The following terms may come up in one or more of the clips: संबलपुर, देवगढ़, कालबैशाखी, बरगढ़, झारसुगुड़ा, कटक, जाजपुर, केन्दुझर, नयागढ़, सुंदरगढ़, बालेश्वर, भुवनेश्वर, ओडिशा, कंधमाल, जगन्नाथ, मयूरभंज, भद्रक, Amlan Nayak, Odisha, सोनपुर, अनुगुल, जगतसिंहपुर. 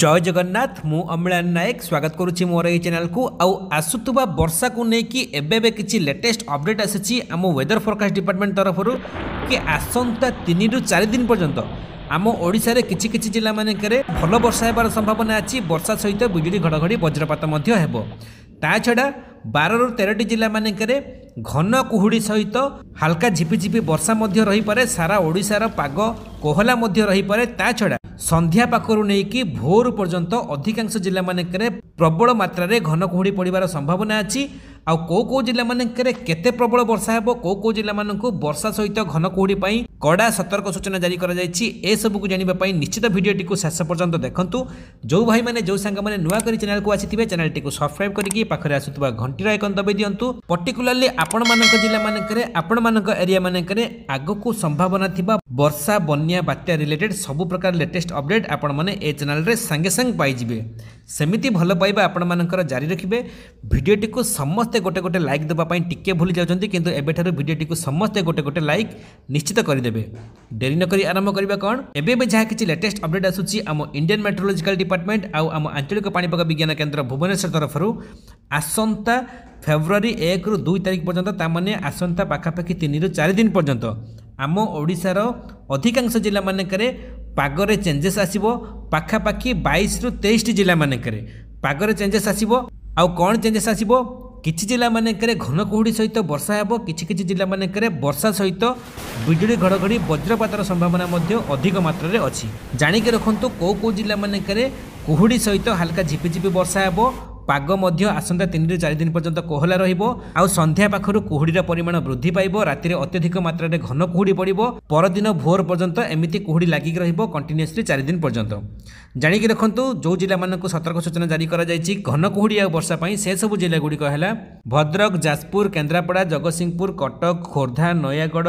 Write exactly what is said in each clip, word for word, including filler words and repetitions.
जय जगन्नाथ मु अम्लान नायक स्वागत करुच्ची मोर ये चैनल को आउ आसुवा वर्षा को लेकिन एबे किसी लेटेस्ट अपडेट आसी आम वेदर फोरकास्ट डिपार्टमेंट तरफ कि आसंता तीन रु चार दिन पर्यंत आम ओडिशा रे किछि किछि जिला मानकर भल वर्षा होबार संभावना अछि। वर्षा सहित बिजुली घड़घड़ी वज्रपात मध्य हेबो। ता छड़ा बारह रु तेरह जिला मानकर घन कुहुड़ी सहित हालका झिपिझिपि वर्षा मध्य रही पारे। सारा ओडिशार पाग कोहला मध्य रही पारे। ता छड़ा संध्या पाखरु नेकी भोर पर्यंत अधिकांश जिला मानकरे प्रबल मात्रा घन कुहुड़ी पड़िबार संभावना अछि। आ को को जिला मानकरे केते प्रबल वर्षा हेबो, को को जिला मानकु वर्षा सहित घन कुहुड़ी पई कड़ा सतर्क सूचना जारी करा जायछि। ए सब को जानिबा पई निश्चित भिडियोटी को शेष पर्यंत देखंतु। जो भाई माने जो संग माने नुवा करी चैनल को आसीथिबे चैनल टी को सब्सक्राइब करिकि पाखरे आसुतबा घंटी आइकन दबाइ दियंतु। पर्टिकुलरली आपण मानक जिला मानकरे आपण मानक एरिया मानकरे आगो को संभावना थिबा वर्षा बन्या बात्या रिलेटेड सब प्रकार लेटेस्ट अपडेट आपण माने ए चैनल रे संगे संग पाई जिबे। सेमिति भल पाइबा आपण मानकर जारी रखिबे। भिडियोटी को समस्त गोटे गोटे लाइक दबा पई टिके भूली जाउछन्ती किंतु एबेठारो भिडियोटी को समस्त गोटे गोटे लाइक निश्चित करि देबे। देरी न करी आरंभ करबा कोन एबे बे जहा किछि लेटेस्ट अपडेट आसुछि आम इंडियन मेट्रोलॉजिकल डिपार्टमेंट आउ आम आंचलिक पाणीपाग विज्ञान केन्द्र भुवनेश्वर तरफरु आसंता फेब्रुआरी एक रु दुई तारिख पर्यंत तामाने आसंता पाखापाखि तीन रु चार दिन पर्यंत आम ओडिशार अधिकांश जिला मानकरे पागरे चेंजेस आसिबो। पाखापाखि बाईस रु तेईस टी जिला मानकरे पागरे चेंजेस आसिबो। आ कोन चेंजेस आसिबो किछि जिला मानकरे घन कुहुड़ी सहित वर्षा हेबो। किछि किछि जिला मानकरे वर्षा सहित बिजुली घड़घड़ी वज्रपातर संभावना मध्ये अधिक मात्रा रे अछि। जानि के रखंतु को को जिला मानकरे कुहुड़ी सहित हल्का झिपिझिपि वर्षा हेबो। पाग मध्य आसंता तीन रु चार दिन पर्यंत कोहला रहिबो। आ संध्या पाखरु कुहुडीर परिमाण वृद्धि पाइबो। रातिरे अत्यधिक मात्रा रे घन कुहुडी पड़िबो। परदिन भोर पर्यंत एमिति कुहुडी लागिक रहिबो कंटीन्यूअसली चार दिन पर्यंत। जानि के रखंतु जो जिला मानकु सतर्क सूचना जारी करा जायछि घन कुहुडी आ वर्षा पई से सब जिला गुडी कहला भद्रक, जाजपुर, केन्द्रापड़ा, जगतसिंहपुर, कटक, खोर्धा, नयागढ़,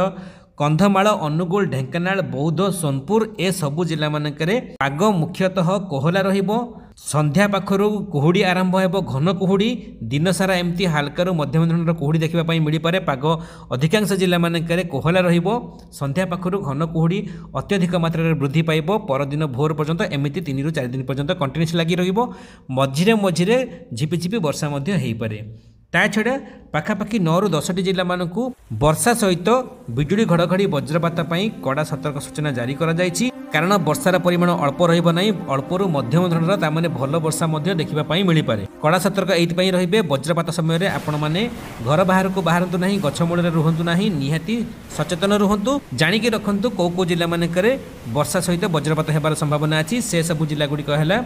कंधमाल, अनुगुल, ढेंकानाल, बौद्ध, सोनपुर ए सब जिला मानकरे पाग मुख्यतः कोहला रहिबो। संध्या पाखरु कुहुडी आरंभ हेबो। घन कुहुडी दिन सारा एमती हालकारु मध्यम धरणर कुहुडी देखिबा पई मिलि पारे। पाग अधिकांश जिला मानकरे कोहला रहिबो। संध्या पाखरु घन कुहुडी अत्यधिक मात्रा रे वृद्धि पाइबो। परदिन भोर पर्यंत एमती तीन रु चार दिन पर्यंत कंटिन्यूअस लागि रहिबो। मझिरे मझिरे झिपिझिपि वर्षा मध्ये हेई पारे। ता छड़ा पाखापाखि नौ रु दस टी जिला मानकु वर्षा सहित बिजुली घड़घड़ी वज्रपात पई कड़ा सतर्क सूचना जारी करा जायछि। कारण वर्षार परिमाण अल्प रहिबो नै अल्परु मध्यम धरणर तामाने भल वर्षा मध्ये देखिबा पई मिलि पारे। कड़ा सतर्क एइत पई रहिबे। वज्रपात समय रे आपण माने घर बाहर को बाहरंतु नै, गछ मूल रे रहंतु नै, निहाती सचेतन रहंतु। जानि के रखंतु को को जिला मानकरे वर्षा सहित वज्रपात हेबार संभावना अछि। से सब जिला गुडी कहला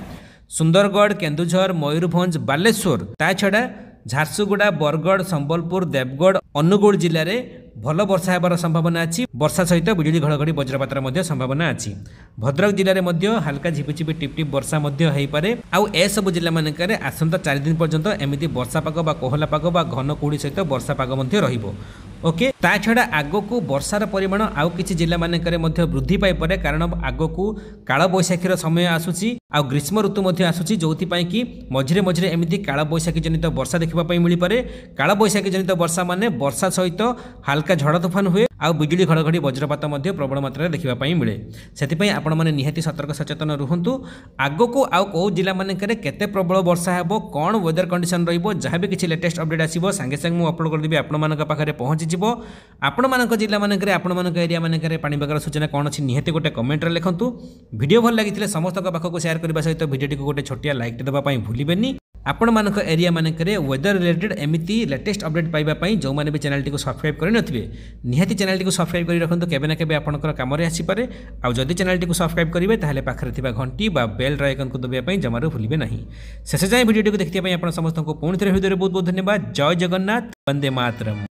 सुंदरगढ़, केन्दुझर, मयूरभंज, बालेश्वर। ता छड़ा झारसुगुड़ा, बरगढ़, संबलपुर, देवगढ़, अनुगुल जिले भल वर्षा होबार संभावना अछि। वर्षा सहित बिजुली घड़घड़ी वज्रपातर मध्य संभावना अछि। भद्रक जिले में हल्का झिपिझिपि टिपटिप वर्षा मध्य होई पारे। आ ए सब जिला मानकरे आसंता चार दिन पर्यंत एमिति वर्षा पाग बा कोहला पाग बा घन कुहुडी सहित वर्षा पाग मध्य रहिबो। ओके ता छड़ा आगो को वर्षार परिमाण आउ किछि जिला मानकरे मध्य वृद्धि पाई पारे। कारण आगो को कालबैशाखीर समय आसुछि आ ग्रीष्म ऋतु मध्य आसुछि जोथि पई कि मझिरे मझिरे एमिति कालबैशाखी जनित वर्षा देखिबा पई मिलि पारे। कालबैशाखी जनित वर्षा माने वर्षा सहित हल्का झड़ तूफान हुए आ बिजुली घड़घड़ी वज्रपात मध्य प्रबल मात्रा देखिबा पई मिले। सेथिपई आपण माने निहाती सतर्क सचेतन रहंतु। आगो को आउ को जिला मानकरे केते प्रबल वर्षा हेबो, कोन वेदर कंडीशन रहिबो, जहा भी किछि लेटेस्ट अपडेट आसीबो संगे संग मु अपलोड कर देबी आपण मानक पाखरे पहुंच जिवो। आपण मानक जिला मानकरे आपण मानक एरिया मानकरे पाणी बागर सूचना कोन अछि निहाती गोटे कमेंट रे लिखंतु। वीडियो भल लागिथिले समस्त का पाखको शेयर करबा सहित वीडियो को गोटे छोटिया लाइक देबा पई भूलिबेनी। आपण मानक एरिया मानकरे वेदर रिलेटेड एमिति लेटेस्ट अपडेट पाइबा पई जो माने भी चैनल टी को सब्सक्राइब करि नथिबे निहाती चैनल टी को सब्सक्राइब करि रखंतु। केबे ना केबे आपनकर काम रे आसी पारे। आ जदि चैनल टी को सब्सक्राइब करिवे ताहले पाखरे थिबा घंटी बा बेल आइकन को दबे पई जमारो भूलिबे नाही। शेष जाय वीडियो टी को देखथि पई आपन समस्त को पुणि थरे हृदय रे बहुत बहुत धन्यवाद। जय जगन्नाथ, वंदे मातरम।